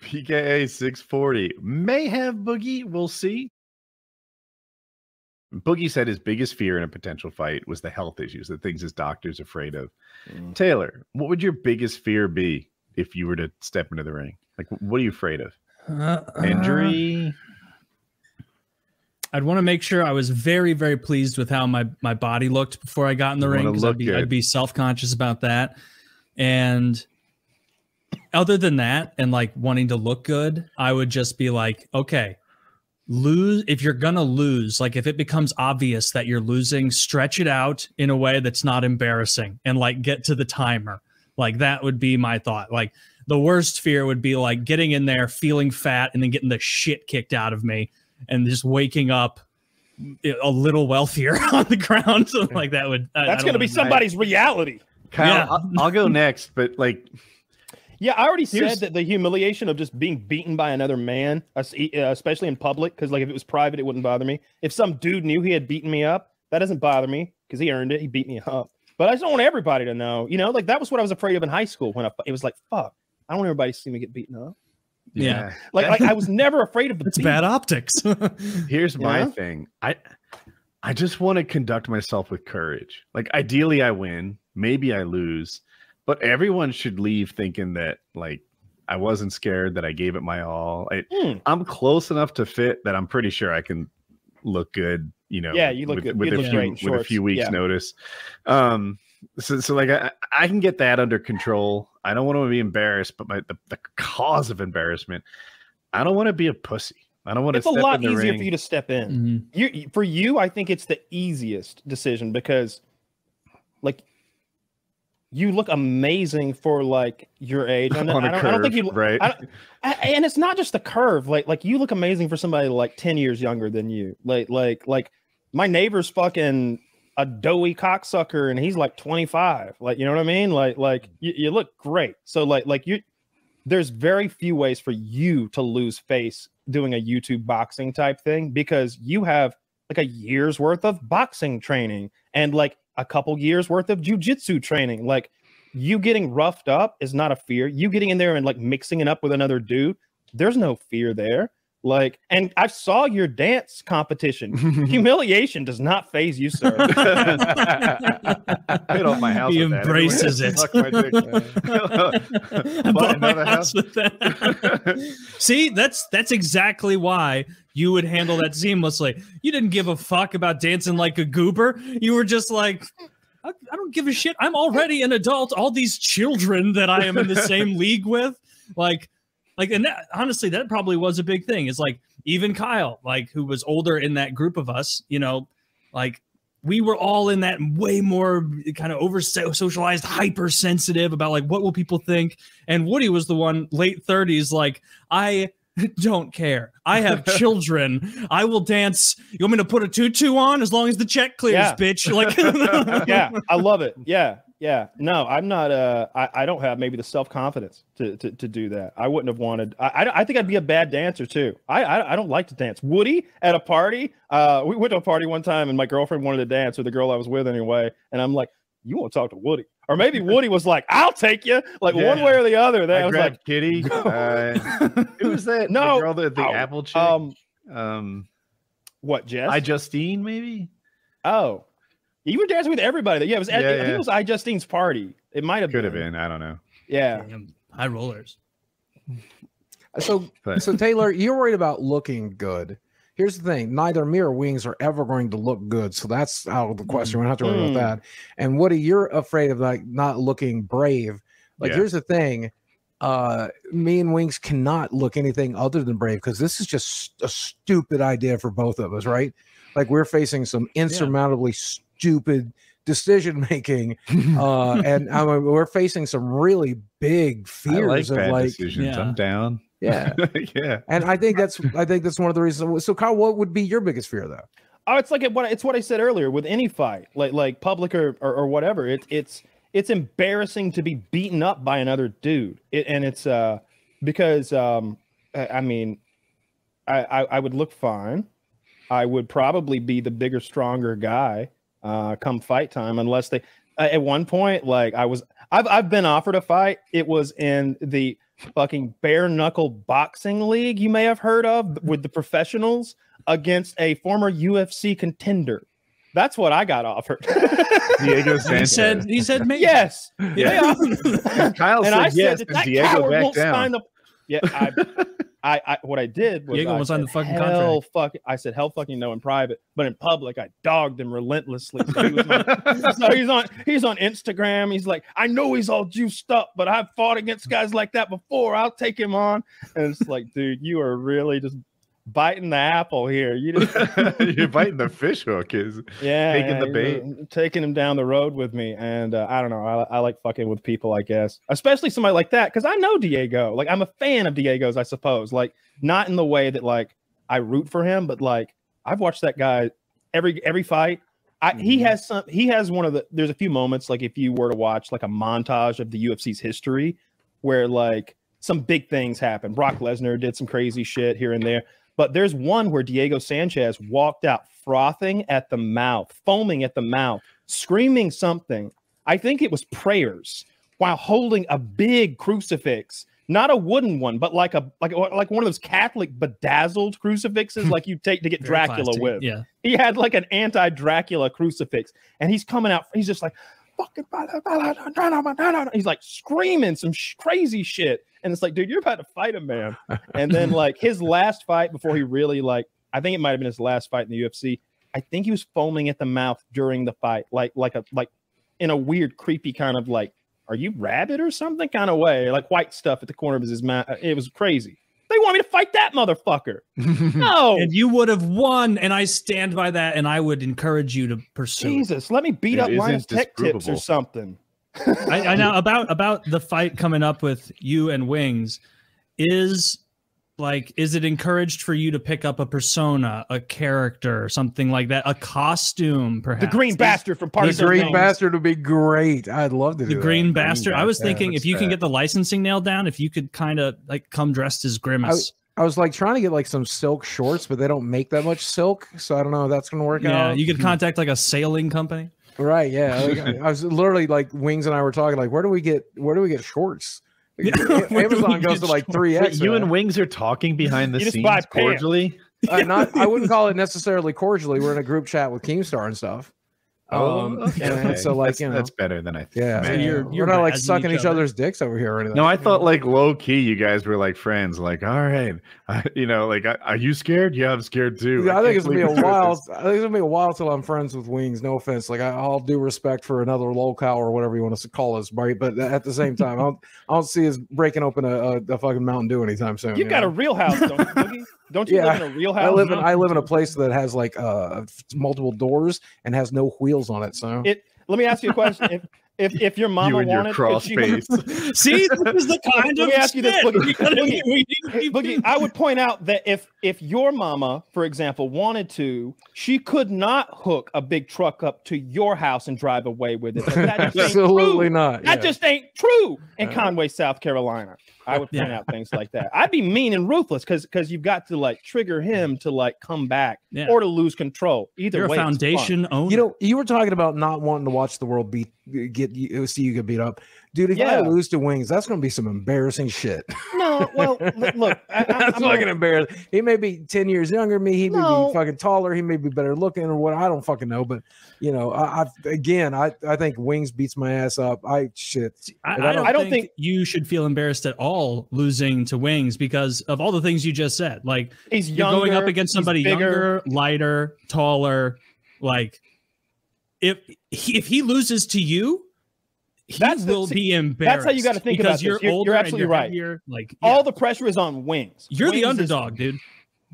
PKA 640. May have Boogie. We'll see. Boogie said his biggest fear in a potential fight was the health issues, the things his doctor's afraid of. Mm. Taylor, what would your biggest fear be if you were to step into the ring? Like, what are you afraid of? Injury? I'd want to make sure I was very, very pleased with how my body looked before I got in the ring, because I'd be self-conscious about that. And other than that, and like wanting to look good, I would just be like, okay, lose. If you're going to lose, like if it becomes obvious that you're losing, stretch it out in a way that's not embarrassing and like get to the timer. Like that would be my thought. Like the worst fear would be like getting in there, feeling fat, and then getting the shit kicked out of me, and just waking up a little wealthier on the ground. So like that would, that's going to be somebody's reality. Kyle, yeah. I'll go next, but like, yeah, I already said that the humiliation of just being beaten by another man, especially in public, because like if it was private, it wouldn't bother me. If some dude knew he had beaten me up, that doesn't bother me because he earned it. He beat me up. But I just don't want everybody to know, you know, like that was what I was afraid of in high school when it was like, fuck, I don't want everybody to see me get beaten up. Yeah. Like I was never afraid of the bad optics. Here's my thing. I just want to conduct myself with courage. Like ideally I win, maybe I lose, but everyone should leave thinking that like I wasn't scared, that I gave it my all. I'm close enough to fit that I'm pretty sure I can look good, you know. Yeah, you look good with a few weeks notice. So like I can get that under control. I don't want to be embarrassed, but the cause of embarrassment, I don't want to be a pussy. I don't want to. It's a lot easier for you to step in. Mm-hmm. For you, I think it's the easiest decision because, like, you look amazing for like your age. And it's not just the curve. Like you look amazing for somebody like 10 years younger than you. Like my neighbor's fucking a doughy cocksucker and he's like 25, like, you know what I mean? Like you look great. So like you, there's very few ways for you to lose face doing a YouTube boxing type thing, because you have like a year's worth of boxing training and like a couple years worth of jujitsu training. Like you getting roughed up is not a fear. You getting in there and like mixing it up with another dude, there's no fear there. Like, and I saw your dance competition. Humiliation does not faze you, sir. Get off my house. He embraces it. See, that's exactly why you would handle that seamlessly. You didn't give a fuck about dancing like a goober. You were just like, I don't give a shit. I'm already an adult. All these children that I am in the same league with, like, and that, honestly, that probably was a big thing. It's like even Kyle, like who was older in that group of us, you know, like we were all in that way more kind of over socialized, hypersensitive about like, what will people think? And Woody was the one late 30s. Like, I don't care. I have children. I will dance. You want me to put a tutu on as long as the check clears, bitch? Like, yeah, I love it. Yeah. Yeah, no, I'm not. I don't have maybe the self confidence to do that. I wouldn't have wanted. I think I'd be a bad dancer too. I don't like to dance. Woody at a party. We went to a party one time and my girlfriend wanted to dance, or the girl I was with anyway. And I'm like, you won't talk to Woody, or maybe Woody was like, I'll take you, like one way or the other. Then I was like, Kitty. Who was that? No, the girl, the apple chick. What, Jess? Justine, maybe. Oh. You were dancing with everybody. Yeah, it was. I think it was Justine's party. It might have could have been. I don't know. Yeah, high rollers. So Taylor, you're worried about looking good. Here's the thing: neither me or Wings are ever going to look good, so that's out of the question. We don't have to worry about that. And Woody, you're afraid of like not looking brave. Like here's the thing: me and Wings cannot look anything other than brave, because this is just a stupid idea for both of us, right? Like we're facing some insurmountably stupid decision making, and I mean, we're facing some really big fears of like decisions. I'm down. Yeah, yeah. And I think that's one of the reasons. So, Kyle, what would be your biggest fear, though? Oh, it's like what I said earlier with any fight, like public or whatever. It's embarrassing to be beaten up by another dude, because I would look fine. I would probably be the bigger, stronger guy come fight time, unless they at one point, like I've been offered a fight. It was in the fucking bare knuckle boxing league you may have heard of with the professionals against a former UFC contender. That's what I got offered. Diego Sanchez. He said me. Yes. Yeah. Kyle and said I yes. Said that Diego backed down. Yeah. I what I did was Diego was on the fucking contract. I said hell fucking no in private, but in public I dogged him relentlessly. So, he's on Instagram. He's like, I know he's all juiced up, but I've fought against guys like that before. I'll take him on. And it's like, dude, you are really just biting the apple here. You're biting the fish hook. Is yeah, taking the bait, taking him down the road with me. And I don't know. I like fucking with people, I guess, especially somebody like that, because I know Diego. Like, I'm a fan of Diego's, I suppose. Like, not in the way that like I root for him, but like I've watched that guy every fight. He has one of the. There's a few moments, like if you were to watch like a montage of the UFC's history, where like some big things happen. Brock Lesnar did some crazy shit here and there. But there's one where Diego Sanchez walked out frothing at the mouth, foaming at the mouth, screaming something. I think it was prayers, while holding a big crucifix, not a wooden one, but like one of those Catholic bedazzled crucifixes like you take to get Dracula plastic. With. Yeah. He had like an anti-Dracula crucifix, and he's coming out. He's just like, fucking he's like screaming some crazy shit. And it's like, dude, you're about to fight a man. And then like his last fight before he really like, I think it might've been his last fight in the UFC. I think he was foaming at the mouth during the fight. Like in a weird, creepy kind of like, are you rabid or something kind of way? Like white stuff at the corner of his mouth. It was crazy. They want me to fight that motherfucker. No. And you would have won. And I stand by that. And I would encourage you to pursue. Jesus, let me beat up Lion's Tech Tips or something. I know about the fight coming up with you and Wings. Is it encouraged for you to pick up a persona, a character, something like that, a costume, perhaps? The Green Bastard from Party. The Green Bastard would be great. I'd love to do the Green Bastard. I was thinking if you can get the licensing nailed down, if you could kind of like come dressed as Grimace. I was like trying to get like some silk shorts, but they don't make that much silk, so I don't know if that's gonna work out. Yeah, you could contact like a sailing company. Right, yeah. Like, I was literally like, Wings and I were talking like, where do we get shorts? Like, Amazon goes to like 3X. You and Wings are talking behind the scenes cordially. I wouldn't call it necessarily cordially. We're in a group chat with Keemstar and stuff. Okay. So like that's, you know, that's better than I think. Yeah, so you're not like sucking each other's dicks over here or anything. No, I thought like low key you guys were like friends. Like, all right, are you scared? Yeah, I'm scared too. Yeah, I think it's gonna be a while till I'm friends with Wings. No offense, like I'll do respect for another locale or whatever you want us to call us, right? But at the same time, I don't see us breaking open a fucking Mountain Dew anytime soon. You've got a real house, don't you, Boogie? Don't you live in a real house? I live in a place that has like multiple doors and has no wheels on it. So let me ask you a question: if your mama wanted, could she? See, this is the kind of. Let me ask you this, Boogie. I would point out that if your mama, for example, wanted to, she could not hook a big truck up to your house and drive away with it. Absolutely not. That just ain't true in Conway, South Carolina. I would point out things like that. I'd be mean and ruthless because you've got to like trigger him to like come back or to lose control. Either way, you're a foundation owner. You know, you were talking about not wanting to watch the world get beat up, dude. If I lose to Wings, that's going to be some embarrassing shit. No, well, look, that's fucking embarrassing. He may be 10 years younger than me. He may be fucking taller. He may be better looking or what. I don't fucking know. But you know, I think Wings beats my ass up. I don't think you should feel embarrassed at all. Losing to Wings because of all the things you just said, like he's younger, going up against somebody younger, lighter, taller. Like if he loses to you, he will be embarrassed. That's how you got to think about this. You're absolutely right. All the pressure is on Wings. You're the underdog, dude.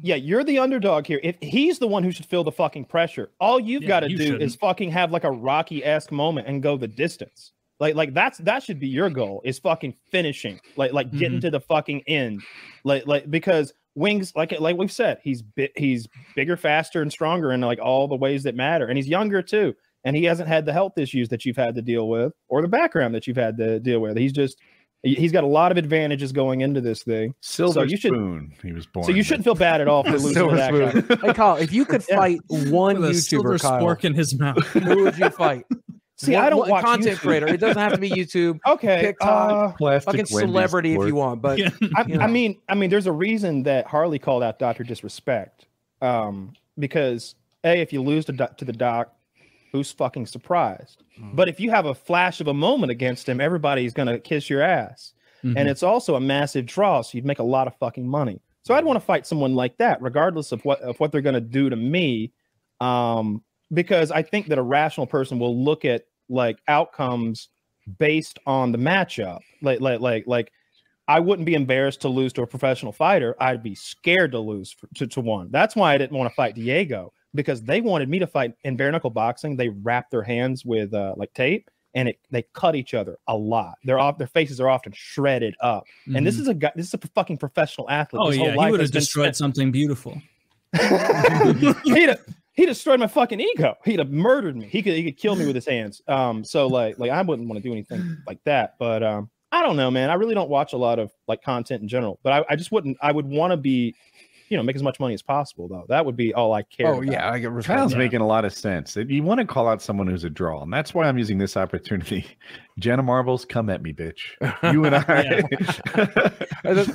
Yeah, you're the underdog here. If he's the one who should feel the fucking pressure, all you've got to do is fucking have like a Rocky-esque moment and go the distance. Like that should be your goal, is fucking finishing, like getting to the fucking end, like because Wings, like we've said, he's bigger, faster, and stronger in like all the ways that matter, and he's younger too, and he hasn't had the health issues that you've had to deal with or the background that you've had to deal with. He's got a lot of advantages going into this thing. So you shouldn't feel bad at all for losing to that guy. Hey Kyle, if you could fight one YouTuber, Kyle, spork in his mouth, who would you fight? See, I don't watch content YouTube. Creator. It doesn't have to be YouTube. Okay, TikTok, fucking celebrity if you want. But yeah. You know. I mean, there's a reason that Harley called out Dr. Disrespect, because A, if you lose to the doc, who's fucking surprised? Mm. But if you have a flash of a moment against him, everybody's gonna kiss your ass, and it's also a massive draw, so you'd make a lot of fucking money. So I'd want to fight someone like that, regardless of what they're gonna do to me. Because I think that a rational person will look at like outcomes based on the matchup. Like I wouldn't be embarrassed to lose to a professional fighter. I'd be scared to lose to one. That's why I didn't want to fight Diego, because they wanted me to fight in bare knuckle boxing. They wrap their hands with like tape, and they cut each other a lot. Their faces are often shredded up. Mm-hmm. And this is a guy. This is a fucking professional athlete. Oh yeah, he would have destroyed something beautiful. He destroyed my fucking ego. He'd have murdered me. He could kill me with his hands. So like I wouldn't want to do anything like that. But I don't know, man. I really don't watch a lot of like content in general. But I just wouldn't. I would want to be, you know, make as much money as possible though. That would be all I care. Oh about. Yeah, I get Kyle's making a lot of sense. You want to call out someone who's a draw, and that's why I'm using this opportunity. Jenna Marbles, come at me, bitch. You and I.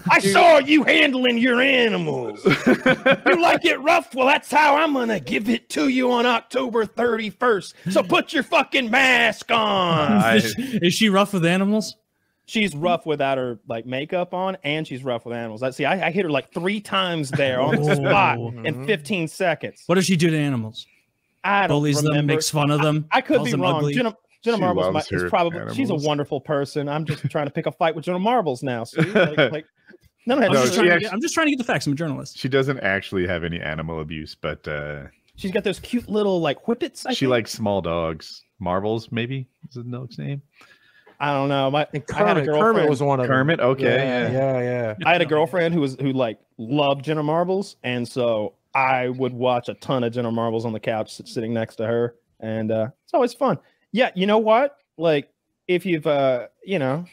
I saw you handling your animals. You like it rough? Well, that's how I'm gonna give it to you on October 31st. So put your fucking mask on. Is she rough with animals? She's rough without her like makeup on, and she's rough with animals. Let's see. I hit her like 3 times there on the spot in 15 seconds. What does she do to animals? I don't Bullies remember. Them, makes fun of them. I could be wrong. Jenna Marbles is probably animals. She's a wonderful person. I'm just trying to pick a fight with Jenna Marbles now. See? I'm just trying to get the facts. I'm a journalist. She doesn't actually have any animal abuse, but she's got those cute little like whippets. She likes small dogs. Marbles, maybe is the dog's name. I don't know. Kermit was one of them. Kermit, okay. Yeah. I had a girlfriend who like loved Jenna Marbles, and so I would watch a ton of Jenna Marbles on the couch sitting next to her, and it's always fun. Yeah, you know what? Like if you've you know,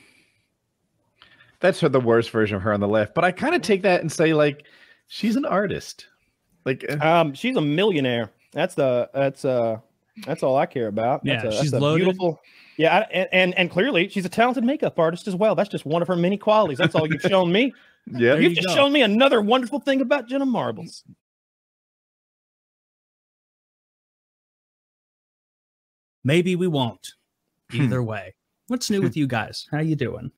that's the worst version of her on the left, but I kind of take that and say like she's an artist. Like she's a millionaire. That's all I care about. Yeah, she's loaded. Beautiful. Yeah, and clearly she's a talented makeup artist as well. That's just one of her many qualities. That's all you've shown me. Yeah, you've just shown me another wonderful thing about Jenna Marbles. Maybe we won't. Either way, what's new with you guys? How you doing?